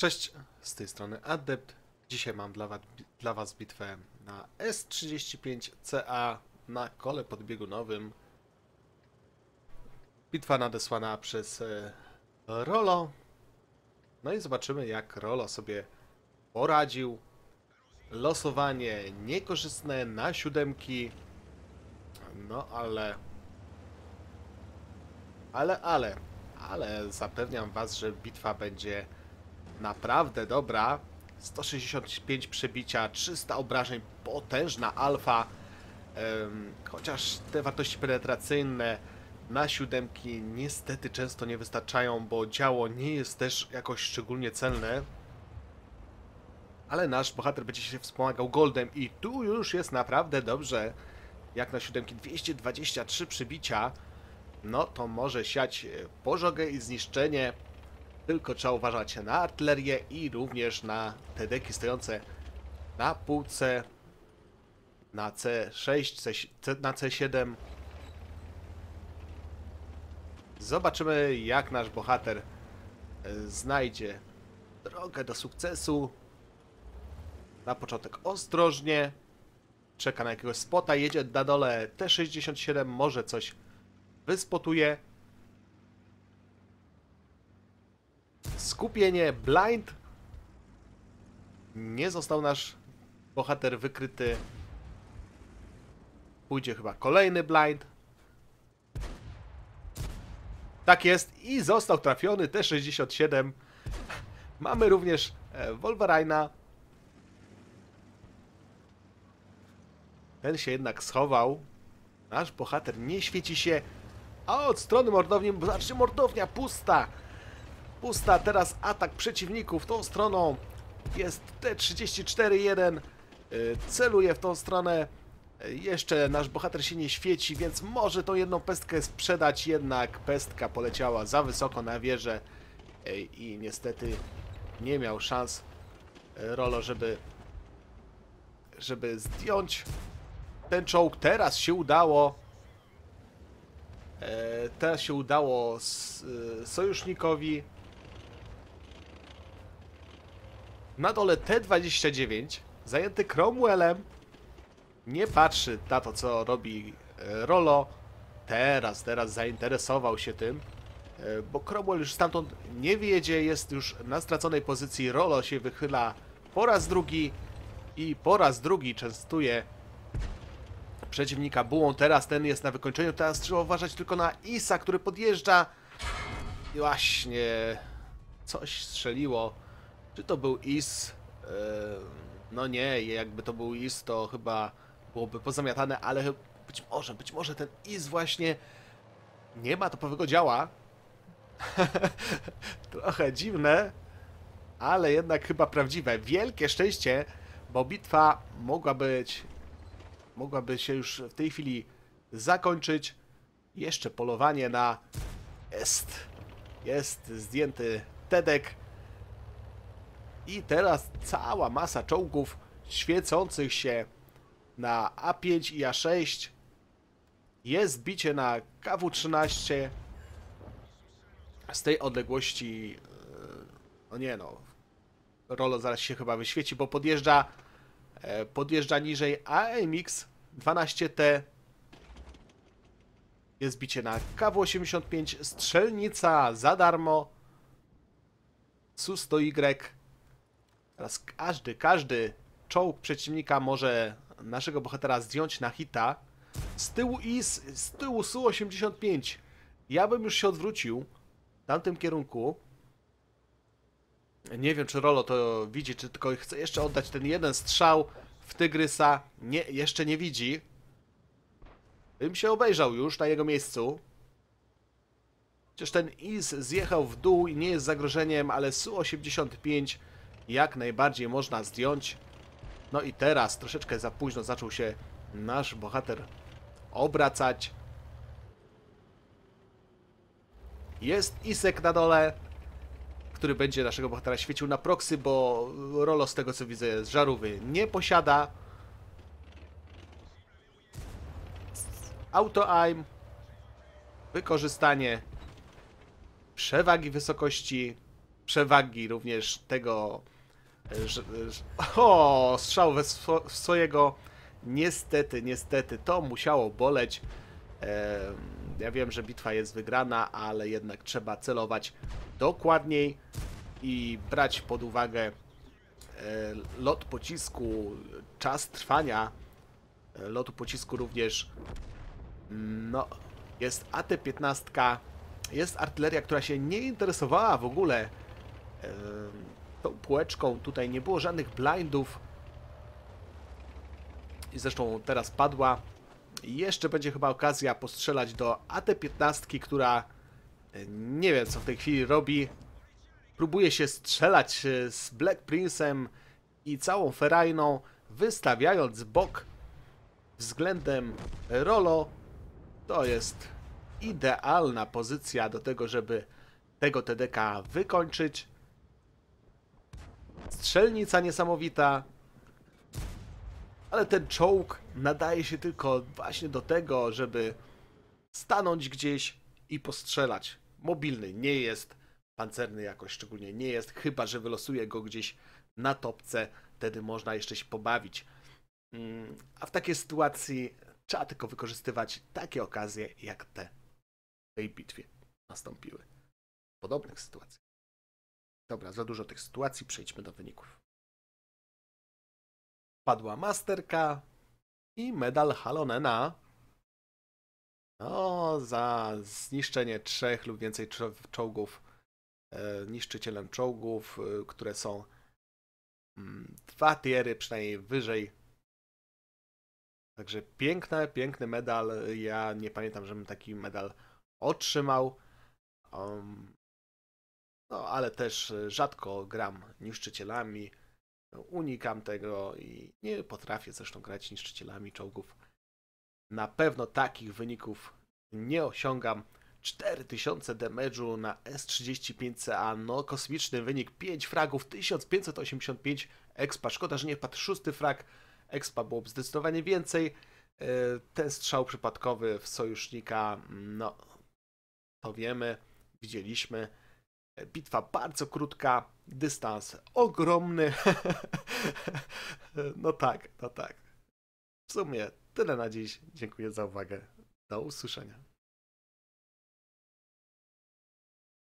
Cześć, z tej strony Adept. Dzisiaj mam dla Was bitwę na S35CA na kole podbiegunowym. Bitwa nadesłana przez Rollo. No i zobaczymy, jak Rollo sobie poradził. Losowanie niekorzystne na siódemki. No ale zapewniam Was, że bitwa będzie naprawdę dobra. 165 przebicia, 300 obrażeń, potężna alfa. Chociaż te wartości penetracyjne na siódemki niestety często nie wystarczają, bo działo nie jest też jakoś szczególnie celne. Ale nasz bohater będzie się wspomagał goldem i tu już jest naprawdę dobrze. Jak na siódemki 223 przebicia, no to może siać pożogę i zniszczenie. Tylko trzeba uważać na artylerię i również na te deki stojące na półce, na C6, na C7. Zobaczymy, jak nasz bohater znajdzie drogę do sukcesu. Na początek ostrożnie, czeka na jakiegoś spota, jedzie na dole T67, może coś wyspotuje. Skupienie, blind. Nie został nasz bohater wykryty. Pójdzie chyba kolejny blind. Tak jest i został trafiony T67. Mamy również Wolverine'a. Ten się jednak schował. Nasz bohater nie świeci się. A od strony mordowni, znaczy mordownia pusta. Pusta, teraz atak przeciwników tą stroną. Jest T-34-1. Celuje w tą stronę. Jeszcze nasz bohater się nie świeci, więc może tą jedną pestkę sprzedać. Jednak pestka poleciała za wysoko na wieżę. I niestety nie miał szans Rollo, żeby zdjąć ten czołg. Teraz się udało. Teraz się udało sojusznikowi. Na dole T-29, zajęty Cromwellem, nie patrzy na to, co robi Rollo. Teraz zainteresował się tym, bo Cromwell już stamtąd nie wyjedzie, jest już na straconej pozycji. Rollo się wychyla po raz drugi i po raz drugi częstuje przeciwnika bułą. Teraz ten jest na wykończeniu, teraz trzeba uważać tylko na IS-a, który podjeżdża. I właśnie coś strzeliło. Czy to był IS? No nie, jakby to był IS, to chyba byłoby pozamiatane, ale być może ten IS właśnie nie ma topowego działa. Trochę dziwne, ale jednak chyba prawdziwe. Wielkie szczęście, bo bitwa mogłaby się już w tej chwili zakończyć. Jeszcze polowanie na jest zdjęty Tedek. I teraz cała masa czołgów świecących się na A5 i A6. Jest bicie na KW-13. Z tej odległości... No nie no... Rollo zaraz się chyba wyświeci, bo podjeżdża niżej AMX-12T. Jest bicie na KW-85. Strzelnica za darmo. Su-100Y. Teraz każdy czołg przeciwnika może naszego bohatera zdjąć na hita. Z tyłu IS, z tyłu Su-85. Ja bym już się odwrócił w tamtym kierunku. Nie wiem, czy Rollo to widzi, czy tylko chce jeszcze oddać ten jeden strzał w tygrysa. Nie, jeszcze nie widzi. Bym się obejrzał już na jego miejscu. Chociaż ten IS zjechał w dół i nie jest zagrożeniem, ale Su-85 jak najbardziej można zdjąć. No i teraz troszeczkę za późno zaczął się nasz bohater obracać. Jest Isek na dole, który będzie naszego bohatera świecił na proksy, bo Rollo, z tego co widzę, z żarówy nie posiada. Auto-aim. Wykorzystanie przewagi wysokości. przewagi również tego, że o, strzał w swojego. Niestety, to musiało boleć. Ja wiem, że bitwa jest wygrana, ale jednak trzeba celować dokładniej i brać pod uwagę lot pocisku, czas trwania lotu pocisku również. No, jest AT-15, jest artyleria, która się nie interesowała w ogóle tą półeczką. Tutaj nie było żadnych blindów i zresztą teraz padła. Jeszcze będzie chyba okazja postrzelać do AT-15, która nie wiem, co w tej chwili robi. Próbuje się strzelać z Black Prince'em i całą ferajną, wystawiając bok względem Rollo. To jest idealna pozycja do tego, żeby tego TDK wykończyć. Strzelnica niesamowita. Ale ten czołg nadaje się tylko właśnie do tego, żeby stanąć gdzieś i postrzelać. Mobilny nie jest, pancerny jakoś szczególnie nie jest, chyba że wylosuje go gdzieś na topce, wtedy można jeszcze się pobawić. A w takiej sytuacji trzeba tylko wykorzystywać takie okazje, jak te w tej bitwie nastąpiły. W podobnych sytuacjach. Dobra, za dużo tych sytuacji, przejdźmy do wyników. Padła masterka i medal Halonena. No, za zniszczenie 3 lub więcej czołgów, niszczycielem czołgów, które są 2 tiery, przynajmniej wyżej. Także piękny medal. Ja nie pamiętam, żebym taki medal otrzymał. No, ale też rzadko gram niszczycielami. Unikam tego i nie potrafię zresztą grać niszczycielami czołgów. Na pewno takich wyników nie osiągam. 4000 damage'u na S35CA, no kosmiczny wynik, 5 fragów, 1585 expa. Szkoda, że nie wpadł 6 frag, expa byłoby zdecydowanie więcej. Ten strzał przypadkowy w sojusznika, no to wiemy, widzieliśmy. Bitwa bardzo krótka, dystans ogromny. No tak, no tak. W sumie tyle na dziś. Dziękuję za uwagę. Do usłyszenia.